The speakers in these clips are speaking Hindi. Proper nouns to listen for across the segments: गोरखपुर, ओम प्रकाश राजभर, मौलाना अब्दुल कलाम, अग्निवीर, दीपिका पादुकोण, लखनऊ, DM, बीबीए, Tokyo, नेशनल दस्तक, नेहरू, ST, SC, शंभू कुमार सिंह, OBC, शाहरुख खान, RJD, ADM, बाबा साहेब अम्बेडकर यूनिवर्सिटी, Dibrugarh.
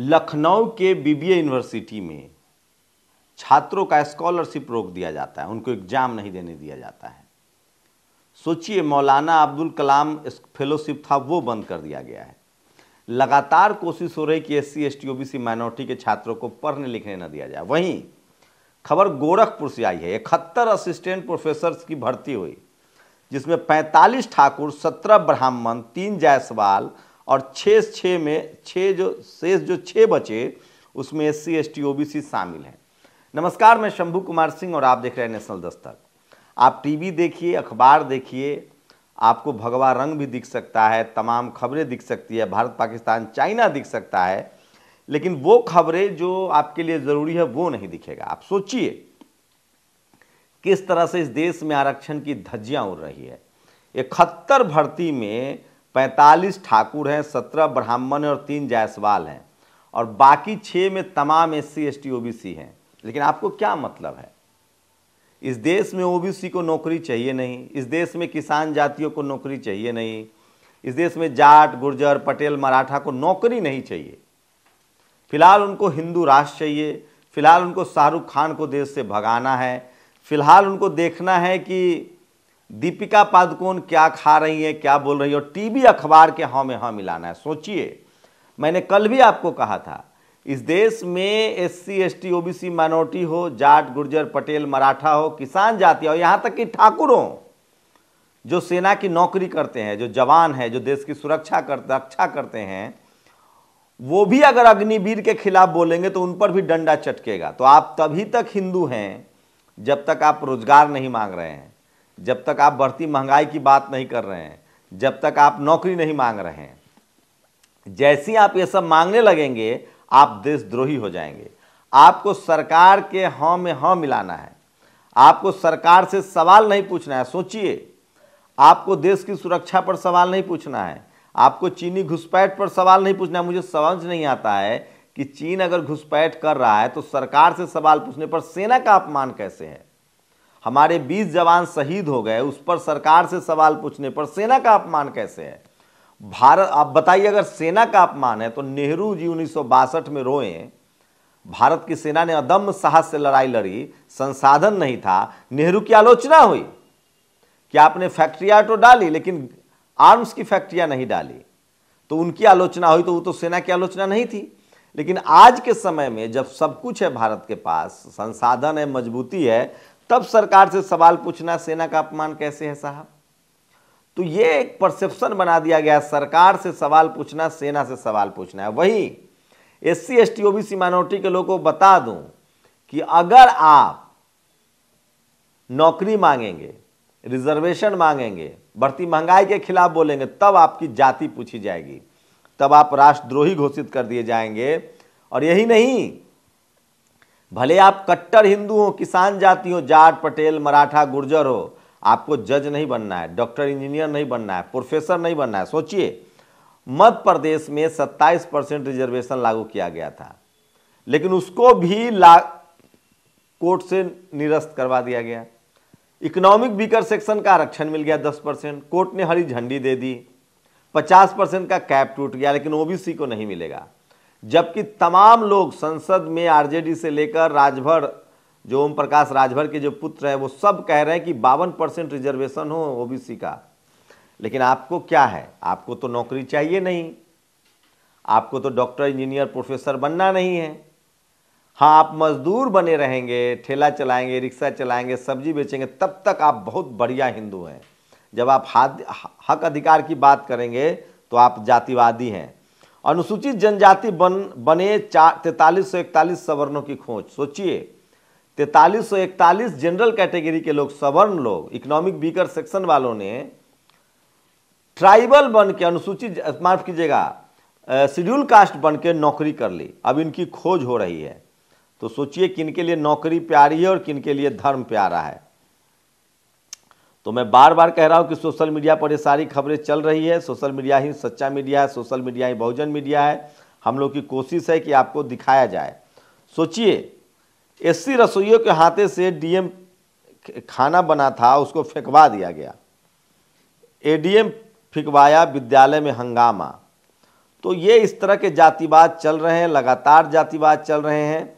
लखनऊ के बीबीए यूनिवर्सिटी में छात्रों का स्कॉलरशिप रोक दिया जाता है, उनको एग्जाम नहीं देने दिया जाता है। सोचिए, मौलाना अब्दुल कलाम फेलोशिप था वो बंद कर दिया गया है। लगातार कोशिश हो रही कि SC ST OBC माइनॉरिटी के छात्रों को पढ़ने लिखने न दिया जाए। वहीं खबर गोरखपुर से आई है, 71 असिस्टेंट प्रोफेसर्स की भर्ती हुई, जिसमें 45 ठाकुर, 17 ब्राह्मण, 3 जायसवाल और 6 में 6 जो शेष जो 6 बचे उसमें SC ST OBC शामिल हैं। नमस्कार, मैं शंभू कुमार सिंह और आप देख रहे हैं नेशनल दस्तक। आप टीवी देखिए, अखबार देखिए, आपको भगवा रंग भी दिख सकता है, तमाम खबरें दिख सकती है, भारत पाकिस्तान चाइना दिख सकता है, लेकिन वो खबरें जो आपके लिए ज़रूरी है वो नहीं दिखेगा। आप सोचिए किस तरह से इस देश में आरक्षण की धज्जियां उड़ रही है। 71 भर्ती में 45 ठाकुर हैं, 17 ब्राह्मण और 3 जायसवाल हैं और बाकी 6 में तमाम SC ST OBC हैं। लेकिन आपको क्या मतलब है? इस देश में OBC को नौकरी चाहिए नहीं, इस देश में किसान जातियों को नौकरी चाहिए नहीं, इस देश में जाट, गुर्जर, पटेल, मराठा को नौकरी नहीं चाहिए। फिलहाल उनको हिंदू राष्ट्र चाहिए, फिलहाल उनको शाहरुख खान को देश से भगाना है, फिलहाल उनको देखना है कि दीपिका पादुकोण क्या खा रही है, क्या बोल रही है, और टीवी अखबार के हाँ में हाँ मिलाना है। सोचिए, मैंने कल भी आपको कहा था, इस देश में SC ST OBC माइनॉरिटी हो, जाट, गुर्जर, पटेल, मराठा हो, किसान जाति हो, यहाँ तक कि ठाकुर हो, जो सेना की नौकरी करते हैं, जो जवान है, जो देश की सुरक्षा रक्षा करते हैं, वो भी अगर अग्निवीर के खिलाफ बोलेंगे तो उन पर भी डंडा चटकेगा। तो आप तभी तक हिंदू हैं जब तक आप रोजगार नहीं मांग रहे हैं, जब तक आप बढ़ती महंगाई की बात नहीं कर रहे हैं, जब तक आप नौकरी नहीं मांग रहे हैं। जैसे ही आप ये सब मांगने लगेंगे आप देशद्रोही हो जाएंगे। आपको सरकार के हाँ में हाँ मिलाना है, आपको सरकार से सवाल नहीं पूछना है। सोचिए, आपको देश की सुरक्षा पर सवाल नहीं पूछना है, आपको चीनी घुसपैठ पर सवाल नहीं पूछना है। मुझे समझ नहीं आता है कि चीन अगर घुसपैठ कर रहा है तो सरकार से सवाल पूछने पर सेना का अपमान कैसे है? हमारे 20 जवान शहीद हो गए, उस पर सरकार से सवाल पूछने पर सेना का अपमान कैसे है? भारत, आप बताइए, अगर सेना का अपमान है तो नेहरू जी 1962 में रोए, भारत की सेना ने अदम्य साहस से लड़ाई लड़ी, संसाधन नहीं था, नेहरू की आलोचना हुई कि आपने फैक्ट्रियाँ तो डाली लेकिन आर्म्स की फैक्ट्रियाँ नहीं डाली, तो उनकी आलोचना हुई, तो वो तो सेना की आलोचना नहीं थी। लेकिन आज के समय में जब सब कुछ है, भारत के पास संसाधन है, मजबूती है, तब सरकार से सवाल पूछना सेना का अपमान कैसे है साहब? तो ये एक परसेप्शन बना दिया गया, सरकार से सवाल पूछना सेना से सवाल पूछना है। वहीं SC ST OBC माइनॉरिटी के लोगों को बता दूं कि अगर आप नौकरी मांगेंगे, रिजर्वेशन मांगेंगे, बढ़ती महंगाई के खिलाफ बोलेंगे, तब आपकी जाति पूछी जाएगी, तब आप राष्ट्रद्रोही घोषित कर दिए जाएंगे। और यही नहीं, भले आप कट्टर हिंदू हो, किसान जाति हो, जाट, पटेल, मराठा, गुर्जर हो, आपको जज नहीं बनना है, डॉक्टर, इंजीनियर नहीं बनना है, प्रोफेसर नहीं बनना है। सोचिए, मध्य प्रदेश में 27% रिजर्वेशन लागू किया गया था, लेकिन उसको भी कोर्ट से निरस्त करवा दिया गया। इकोनॉमिक वीकर सेक्शन का आरक्षण मिल गया 10%, कोर्ट ने हरी झंडी दे दी। 50% का कैप टूट गया, लेकिन OBC को नहीं मिलेगा। जबकि तमाम लोग संसद में RJD से लेकर राजभर, जो ओम प्रकाश राजभर के जो पुत्र हैं, वो सब कह रहे हैं कि 52% रिजर्वेशन हो OBC का। लेकिन आपको क्या है? आपको तो नौकरी चाहिए नहीं, आपको तो डॉक्टर, इंजीनियर, प्रोफेसर बनना नहीं है। हाँ, आप मजदूर बने रहेंगे, ठेला चलाएंगे, रिक्शा चलाएंगे, सब्जी बेचेंगे, तब तक आप बहुत बढ़िया हिंदू हैं। जब आप हक अधिकार की बात करेंगे तो आप जातिवादी हैं। अनुसूचित जनजाति बने 4341 सवर्णों की खोज। सोचिए, 4341 जनरल कैटेगरी के लोग, सवर्ण लोग, इकोनॉमिक वीकर सेक्शन वालों ने ट्राइबल बन के, अनुसूचित, माफ कीजिएगा, शेड्यूल कास्ट बन के नौकरी कर ली। अब इनकी खोज हो रही है। तो सोचिए किनके लिए नौकरी प्यारी है और किनके लिए धर्म प्यारा है। तो मैं बार बार कह रहा हूं कि सोशल मीडिया पर ये सारी खबरें चल रही है। सोशल मीडिया ही सच्चा मीडिया है, सोशल मीडिया ही बहुजन मीडिया है। हम लोग की कोशिश है कि आपको दिखाया जाए। सोचिए, SC रसोइयों के हाथे से DM खाना बना था, उसको फेंकवा दिया गया, ADM फेंकवाया, विद्यालय में हंगामा। तो ये इस तरह के जातिवाद चल रहे हैं, लगातार जातिवाद चल रहे हैं।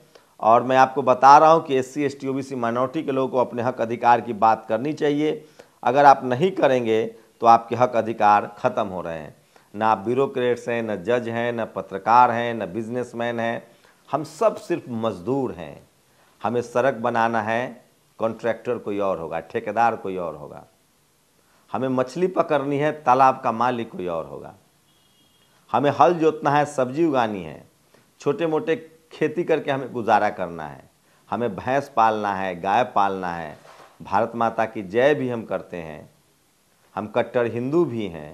और मैं आपको बता रहा हूँ कि SC, ST, OBC माइनॉरिटी के लोगों को अपने हक अधिकार की बात करनी चाहिए। अगर आप नहीं करेंगे तो आपके हक अधिकार ख़त्म हो रहे हैं। ना आप ब्यूरोक्रेट्स हैं, ना जज हैं, ना पत्रकार हैं, ना बिजनेसमैन हैं, हम सब सिर्फ मजदूर हैं। हमें सड़क बनाना है, कॉन्ट्रैक्टर कोई और होगा, ठेकेदार कोई और होगा। हमें मछली पकड़नी है, तालाब का मालिक कोई और होगा। हमें हल जोतना है, सब्जी उगानी है, छोटे मोटे खेती करके हमें गुजारा करना है। हमें भैंस पालना है, गाय पालना है। भारत माता की जय भी हम करते हैं, हम कट्टर हिंदू भी हैं।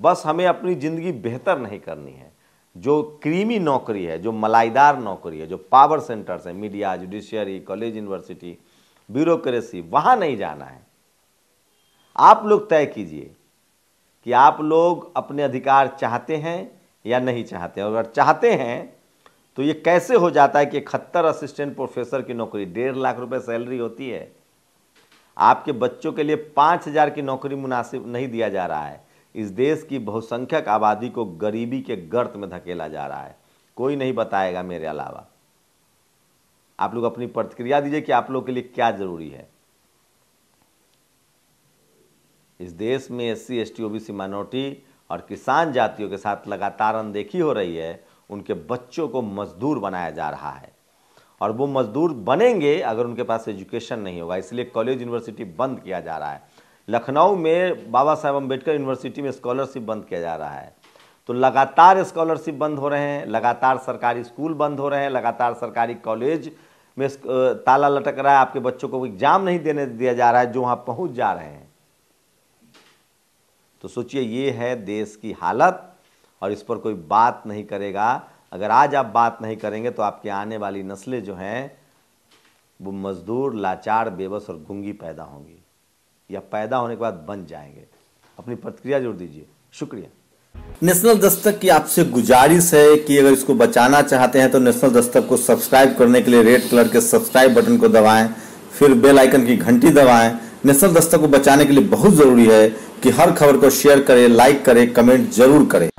बस हमें अपनी ज़िंदगी बेहतर नहीं करनी है। जो क्रीमी नौकरी है, जो मलाईदार नौकरी है, जो पावर सेंटर्स हैं, media, judiciary, college, university, bureaucracy, वहाँ नहीं जाना है। आप लोग तय कीजिए कि आप लोग अपने अधिकार चाहते हैं या नहीं चाहते हैं। अगर चाहते हैं तो ये कैसे हो जाता है कि 71 असिस्टेंट प्रोफेसर की नौकरी 1.5 लाख रुपए सैलरी होती है, आपके बच्चों के लिए 5,000 की नौकरी मुनासिब नहीं दिया जा रहा है। इस देश की बहुसंख्यक आबादी को गरीबी के गर्त में धकेला जा रहा है। कोई नहीं बताएगा मेरे अलावा। आप लोग अपनी प्रतिक्रिया दीजिए कि आप लोग के लिए क्या जरूरी है। इस देश में SC, ST, OBC माइनॉरिटी और किसान जातियों के साथ लगातार अनदेखी हो रही है। उनके बच्चों को मजदूर बनाया जा रहा है और वो मजदूर बनेंगे अगर उनके पास एजुकेशन नहीं होगा। इसलिए कॉलेज यूनिवर्सिटी बंद किया जा रहा है। लखनऊ में बाबा साहेब अम्बेडकर यूनिवर्सिटी में स्कॉलरशिप बंद किया जा रहा है। तो लगातार स्कॉलरशिप बंद हो रहे हैं, लगातार सरकारी स्कूल बंद हो रहे हैं, लगातार सरकारी कॉलेज में ताला लटक रहा है। आपके बच्चों को एग्जाम नहीं देने दिया जा रहा है जो वहाँ पहुँच जा रहे हैं। तो सोचिए, ये है देश की हालत और इस पर कोई बात नहीं करेगा। अगर आज आप बात नहीं करेंगे तो आपके आने वाली नस्लें जो हैं वो मजदूर, लाचार, बेबस और गूंगी पैदा होंगी या पैदा होने के बाद बन जाएंगे। अपनी प्रतिक्रिया जरूर दीजिए। शुक्रिया। नेशनल दस्तक की आपसे गुजारिश है कि अगर इसको बचाना चाहते हैं तो नेशनल दस्तक को सब्सक्राइब करने के लिए रेड कलर के सब्सक्राइब बटन को दबाएं, फिर बेल आइकन की घंटी दबाएं। नेशनल दस्तक को बचाने के लिए बहुत जरूरी है कि हर खबर को शेयर करें, लाइक करें, कमेंट जरूर करें।